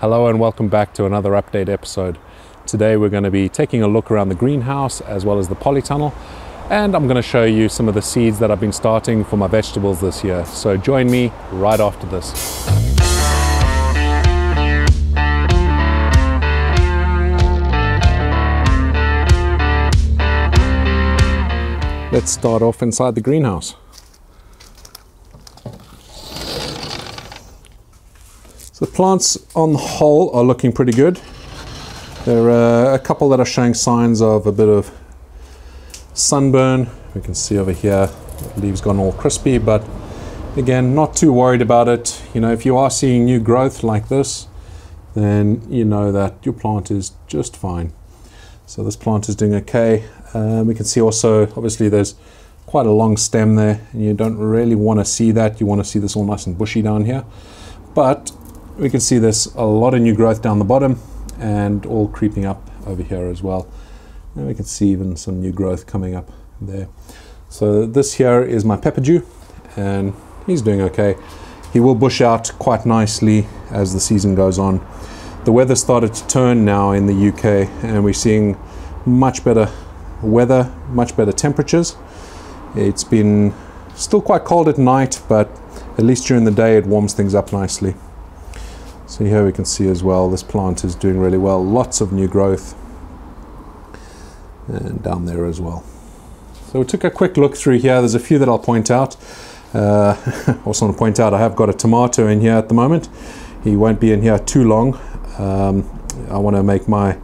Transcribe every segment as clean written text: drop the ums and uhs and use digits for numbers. Hello and welcome back to another update episode. Today we're going to be taking a look around the greenhouse as well as the polytunnel, and I'm going to show you some of the seeds that I've been starting for my vegetables this year. So join me right after this. Let's start off inside the greenhouse. So the plants on the whole are looking pretty good. There are a couple that are showing signs of a bit of sunburn. We can see over here, the leaves gone all crispy, but again, not too worried about it. You know, if you are seeing new growth like this, then you know that your plant is just fine. So this plant is doing okay. We can see also, obviously there's quite a long stem there, and you don't really want to see that. You want to see this all nice and bushy down here. But we can see there's a lot of new growth down the bottom and all creeping up over here as well. And we can see even some new growth coming up there. So this here is my Peppadew, and he's doing okay. He will bush out quite nicely as the season goes on. The weather started to turn now in the UK, and we're seeing much better weather, much better temperatures. It's been still quite cold at night, but at least during the day it warms things up nicely. So here we can see as well, this plant is doing really well. Lots of new growth, and down there as well. So we took a quick look through here. There's a few that I'll point out. Also want to point out I have got a tomato in here at the moment. He won't be in here too long. I want to make my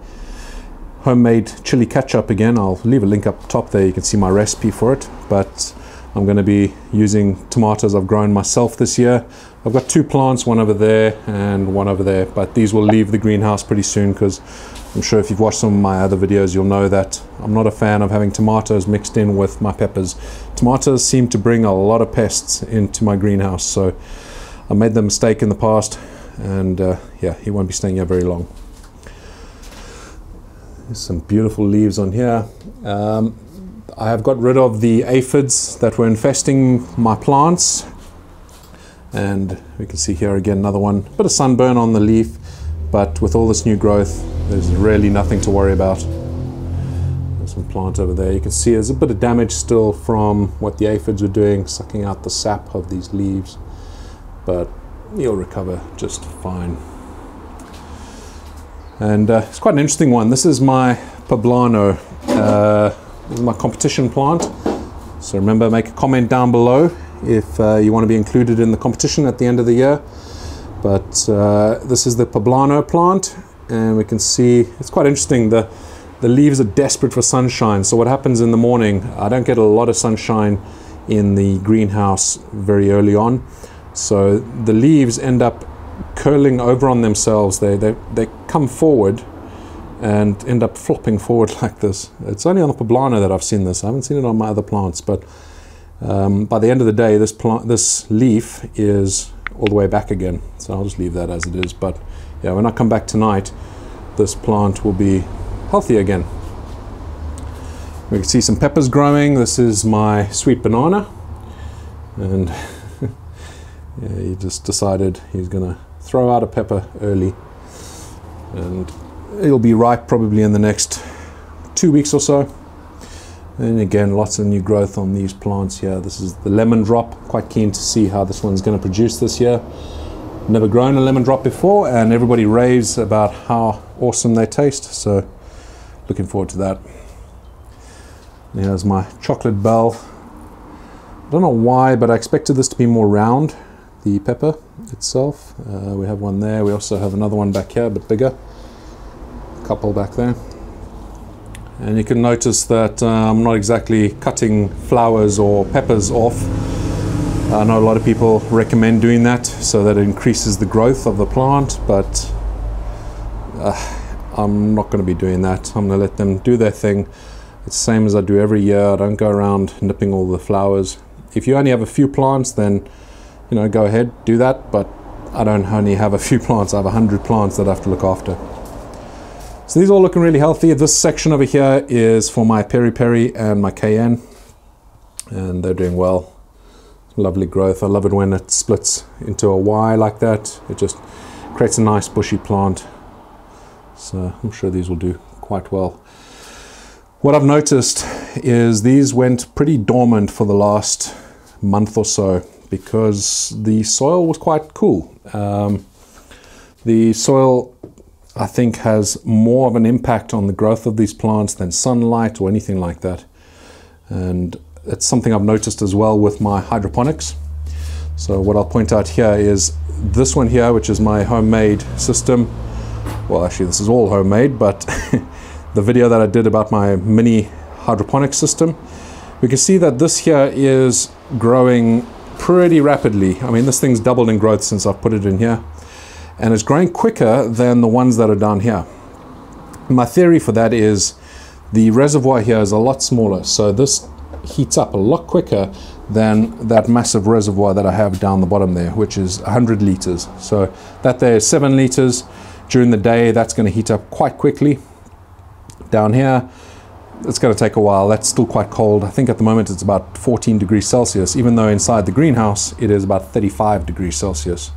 homemade chili ketchup again. I'll leave a link up top there. You can see my recipe for it, but I'm going to be using tomatoes I've grown myself this year. I've got two plants, one over there and one over there, but these will leave the greenhouse pretty soon, because I'm sure if you've watched some of my other videos, you'll know that I'm not a fan of having tomatoes mixed in with my peppers. Tomatoes seem to bring a lot of pests into my greenhouse, so I made the mistake in the past, and yeah, he won't be staying here very long. There's some beautiful leaves on here. I have got rid of the aphids that were infesting my plants. And we can see here again another one, bit of sunburn on the leaf, but with all this new growth, there's really nothing to worry about. There's some plant over there. You can see there's a bit of damage still from what the aphids were doing, sucking out the sap of these leaves, but you'll recover just fine. And it's quite an interesting one. This is my poblano, this is my competition plant. So remember, make a comment down below if you want to be included in the competition at the end of the year. But this is the poblano plant, and we can see it's quite interesting. The leaves are desperate for sunshine. So what happens in the morning, I don't get a lot of sunshine in the greenhouse very early on, so the leaves end up curling over on themselves. They come forward and end up flopping forward like this. It's only on the poblano that I've seen this. I haven't seen it on my other plants, but by the end of the day, this leaf is all the way back again. So I'll just leave that as it is. But yeah, when I come back tonight, this plant will be healthy again. We can see some peppers growing. This is my sweet banana, and yeah, he just decided he's gonna throw out a pepper early, and it'll be ripe probably in the next 2 weeks or so. And again, lots of new growth on these plants here. This is the lemon drop. Quite keen to see how this one's going to produce this year. Never grown a lemon drop before, and everybody raves about how awesome they taste, so looking forward to that. And here's my chocolate bell. I don't know why, but I expected this to be more round, the pepper itself. We have one there. We also have another one back here, but bigger. A couple back there. And you can notice that I'm not exactly cutting flowers or peppers off. I know a lot of people recommend doing that so that it increases the growth of the plant, but I'm not going to be doing that. I'm going to let them do their thing. It's the same as I do every year. I don't go around nipping all the flowers. If you only have a few plants, then you know, go ahead, do that, but I don't only have a few plants. I have 100 plants that I have to look after. So these are all looking really healthy. This section over here is for my peri-peri and my cayenne, and they're doing well. Lovely growth. I love it when it splits into a Y like that. It just creates a nice bushy plant. So I'm sure these will do quite well. What I've noticed is these went pretty dormant for the last month or so because the soil was quite cool. The soil, I think, has more of an impact on the growth of these plants than sunlight or anything like that. And it's something I've noticed as well with my hydroponics. So what I'll point out here is this one here, which is my homemade system. Well, actually, this is all homemade, but the video that I did about my mini hydroponic system, we can see that this here is growing pretty rapidly. I mean, this thing's doubled in growth since I've put it in here, and it's growing quicker than the ones that are down here. My theory for that is the reservoir here is a lot smaller, so this heats up a lot quicker than that massive reservoir that I have down the bottom there, which is 100 liters. So that there is 7 liters. During the day, that's going to heat up quite quickly. Down here, it's going to take a while. That's still quite cold. I think at the moment it's about 14 degrees Celsius, even though inside the greenhouse it is about 35 degrees Celsius.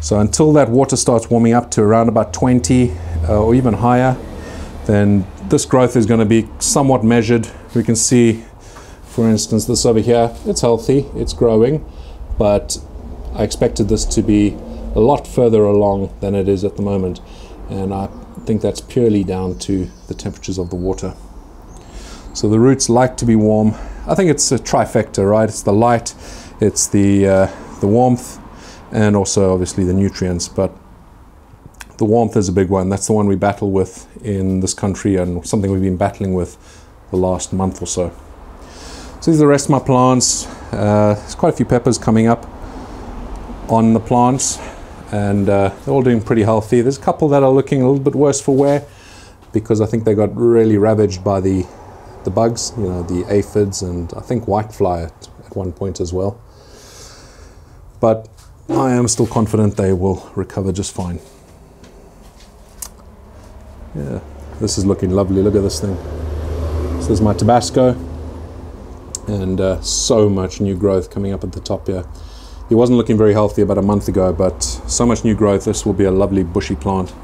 So until that water starts warming up to around about 20 or even higher, then this growth is going to be somewhat measured. We can see, for instance, this over here, it's healthy, it's growing, but I expected this to be a lot further along than it is at the moment, and I think that's purely down to the temperatures of the water. So the roots like to be warm. I think it's a trifecta, right? It's the light, it's the warmth, and also obviously the nutrients, but the warmth is a big one. That's the one we battle with in this country, and something we've been battling with the last month or so. So these are the rest of my plants. There's quite a few peppers coming up on the plants, and they're all doing pretty healthy. There's a couple that are looking a little bit worse for wear because I think they got really ravaged by the bugs, you know, the aphids, and I think whitefly at one point as well. But I am still confident they will recover just fine. Yeah, this is looking lovely. Look at this thing. This is my Tabasco, and so much new growth coming up at the top here. He wasn't looking very healthy about a month ago, but so much new growth. This will be a lovely bushy plant.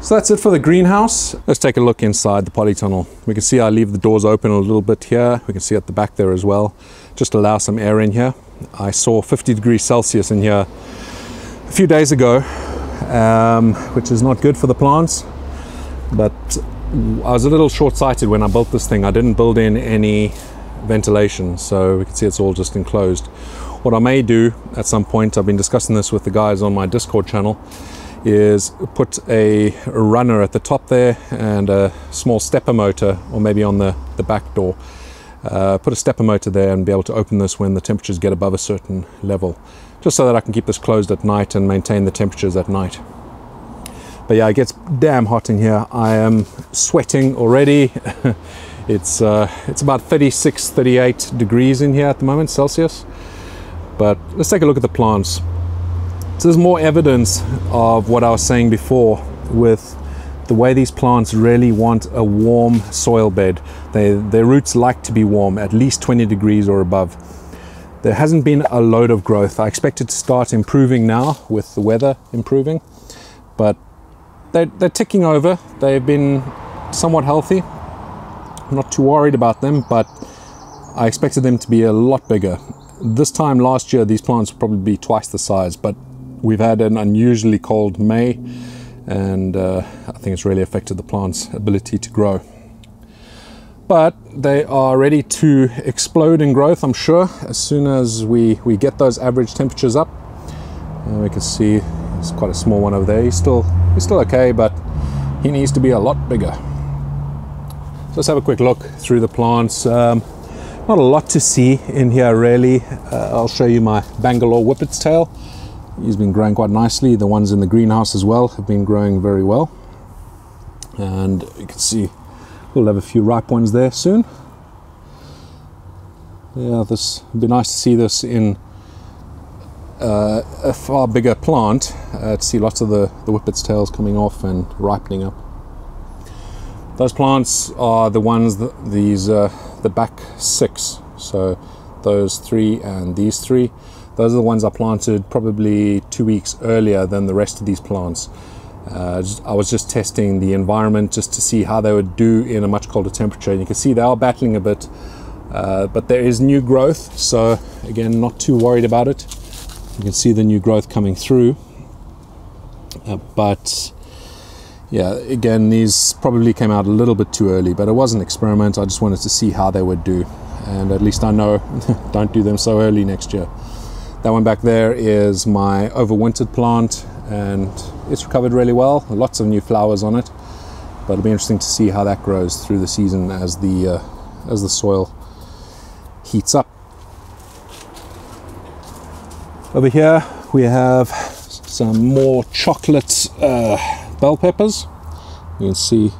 So that's it for the greenhouse. Let's take a look inside the polytunnel. We can see I leave the doors open a little bit here. We can see at the back there as well, just allow some air in here. I saw 50 degrees Celsius in here a few days ago, which is not good for the plants, but I was a little short-sighted when I built this thing. I didn't build in any ventilation, so we can see it's all just enclosed. What I may do at some point, I've been discussing this with the guys on my Discord channel, is put a runner at the top there and a small stepper motor, or maybe on the back door, put a stepper motor there and be able to open this when the temperatures get above a certain level, just so that I can keep this closed at night and maintain the temperatures at night. But yeah, it gets damn hot in here. I am sweating already. It's about 36, 38 degrees in here at the moment, Celsius. But let's take a look at the plants. So there's more evidence of what I was saying before with the way these plants really want a warm soil bed. Their roots like to be warm, at least 20 degrees or above. There hasn't been a load of growth. I expect it to start improving now with the weather improving, but they're ticking over. They've been somewhat healthy. I'm not too worried about them, but I expected them to be a lot bigger. This time last year, these plants would probably be twice the size, but we've had an unusually cold May, and I think it's really affected the plant's ability to grow. But they are ready to explode in growth, I'm sure, as soon as we get those average temperatures up. And we can see it's quite a small one over there. He's still okay, but he needs to be a lot bigger. So let's have a quick look through the plants. Not a lot to see in here really. I'll show you my Bangalore Whippets Tail. He's been growing quite nicely. The ones in the greenhouse as well have been growing very well. And you can see we'll have a few ripe ones there soon. Yeah, this would be nice to see this in a far bigger plant, to see lots of the Whippets Tails coming off and ripening up. Those plants are the ones, the back six, so those three and these three. Those are the ones I planted probably 2 weeks earlier than the rest of these plants. I was just testing the environment just to see how they would do in a much colder temperature, and you can see they are battling a bit, but there is new growth, so again, not too worried about it. You can see the new growth coming through, but yeah, again, these probably came out a little bit too early, but it was an experiment. I just wanted to see how they would do, and at least I know don't do them so early next year. That one back there is my overwintered plant, and it's recovered really well. Lots of new flowers on it, but it'll be interesting to see how that grows through the season as the soil heats up. Over here we have some more chocolate bell peppers. You can see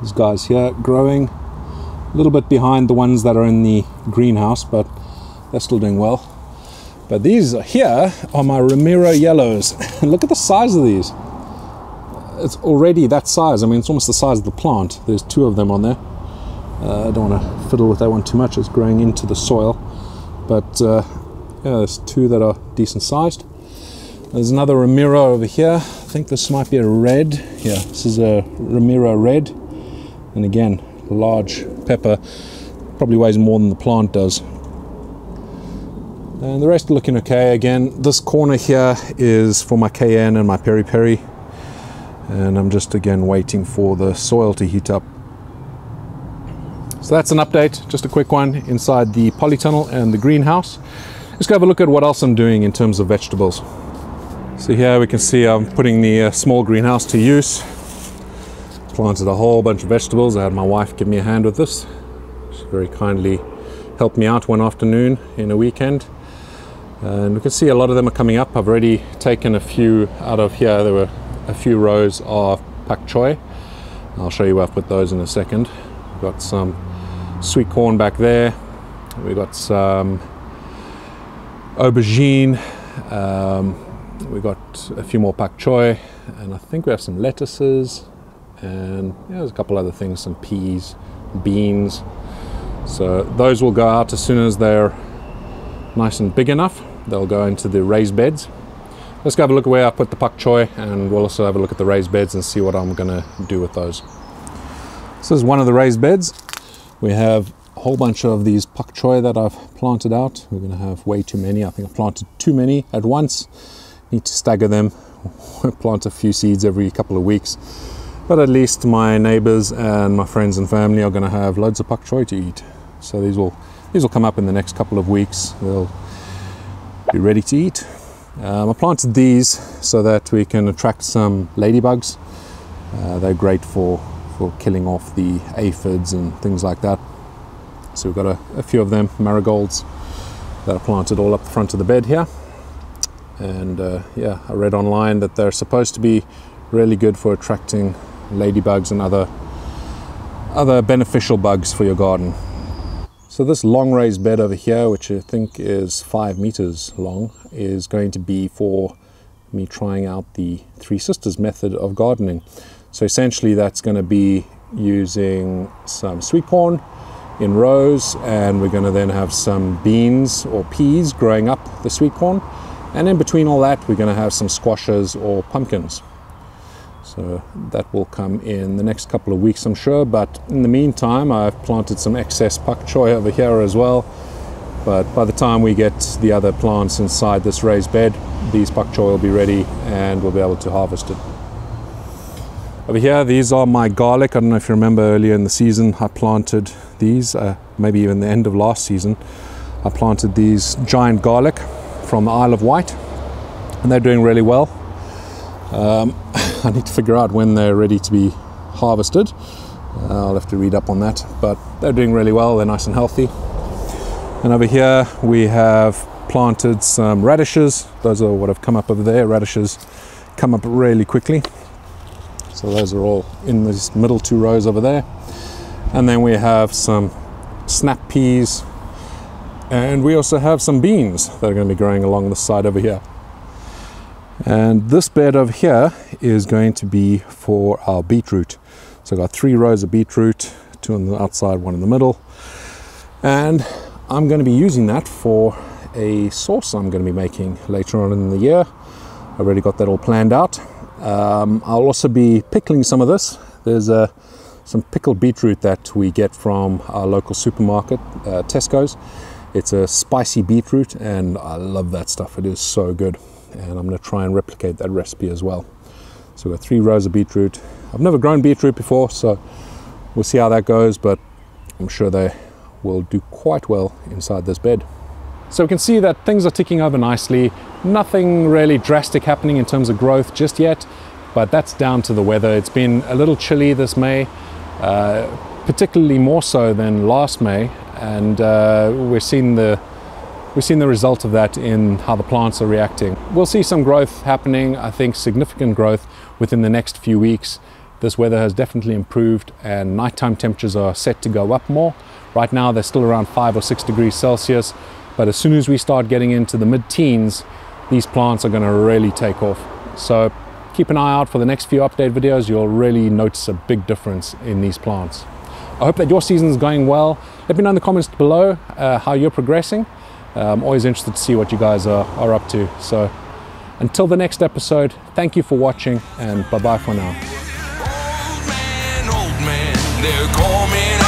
these guys here growing a little bit behind the ones that are in the greenhouse, but they're still doing well. But these here are my Romero yellows. And look at the size of these. It's already that size. I mean, it's almost the size of the plant. There's two of them on there. I don't want to fiddle with that one too much. It's growing into the soil. But yeah, there's two that are decent sized. There's another Romero over here. I think this might be a red. Yeah, this is a Romero red. And again, large pepper. Probably weighs more than the plant does. And the rest are looking okay. Again, this corner here is for my cayenne and my peri-peri. And I'm just again waiting for the soil to heat up. So that's an update, just a quick one inside the polytunnel and the greenhouse. Let's go have a look at what else I'm doing in terms of vegetables. So here we can see I'm putting the small greenhouse to use. Planted a whole bunch of vegetables. I had my wife give me a hand with this. She very kindly helped me out one afternoon in a weekend. And we can see a lot of them are coming up. I've already taken a few out of here. There were a few rows of pak choi. I'll show you where I've put those in a second. We've got some sweet corn back there. We've got some aubergine. We've got a few more pak choi. And I think we have some lettuces. And yeah, there's a couple other things, some peas, beans. So those will go out as soon as they're nice and big enough. They'll go into the raised beds. Let's go have a look at where I put the pak choi, and we'll also have a look at the raised beds and see what I'm gonna do with those. This is one of the raised beds. We have a whole bunch of these pak choi that I've planted out. We're gonna have way too many. I think I've planted too many at once. Need to stagger them. Plant a few seeds every couple of weeks. But at least my neighbors and my friends and family are gonna have loads of pak choi to eat. So these will come up in the next couple of weeks. They'll be ready to eat. I planted these so that we can attract some ladybugs. They're great for killing off the aphids and things like that. So we've got a few of them, marigolds, that are planted all up the front of the bed here. And yeah, I read online that they're supposed to be really good for attracting ladybugs and other beneficial bugs for your garden. So this long raised bed over here, which I think is 5 meters long, is going to be for me trying out the Three Sisters method of gardening. So essentially that's going to be using some sweet corn in rows, and we're going to then have some beans or peas growing up the sweet corn, and in between all that we're going to have some squashes or pumpkins. So that will come in the next couple of weeks, I'm sure. But in the meantime, I've planted some excess pak choi over here as well. But by the time we get the other plants inside this raised bed, these pak choi will be ready and we'll be able to harvest it. Over here, these are my garlic. I don't know if you remember earlier in the season, I planted these, maybe even the end of last season. I planted these giant garlic from the Isle of Wight, and they're doing really well. I need to figure out when they're ready to be harvested. I'll have to read up on that, but they're doing really well. They're nice and healthy. And over here we have planted some radishes. Those are what have come up over there. Radishes come up really quickly. So those are all in these middle two rows over there. And then we have some snap peas. And we also have some beans that are going to be growing along this side over here. And this bed over here is going to be for our beetroot. So I've got 3 rows of beetroot, 2 on the outside, 1 in the middle. And I'm going to be using that for a sauce I'm going to be making later on in the year. I've already got that all planned out. I'll also be pickling some of this. There's some pickled beetroot that we get from our local supermarket, Tesco's. It's a spicy beetroot and I love that stuff. It is so good. And I'm going to try and replicate that recipe as well. So we've got 3 rows of beetroot. I've never grown beetroot before, so we'll see how that goes, but I'm sure they will do quite well inside this bed. So we can see that things are ticking over nicely. Nothing really drastic happening in terms of growth just yet, but that's down to the weather. It's been a little chilly this May, particularly more so than last May, and we've seen the result of that in how the plants are reacting. We'll see some growth happening, I think significant growth within the next few weeks. This weather has definitely improved and nighttime temperatures are set to go up more. Right now they're still around 5 or 6 degrees Celsius, but as soon as we start getting into the mid-teens, these plants are going to really take off. So keep an eye out for the next few update videos. You'll really notice a big difference in these plants. I hope that your season is going well. Let me know in the comments below how you're progressing. I'm always interested to see what you guys are up to. So until the next episode, thank you for watching and bye-bye for now. They're coming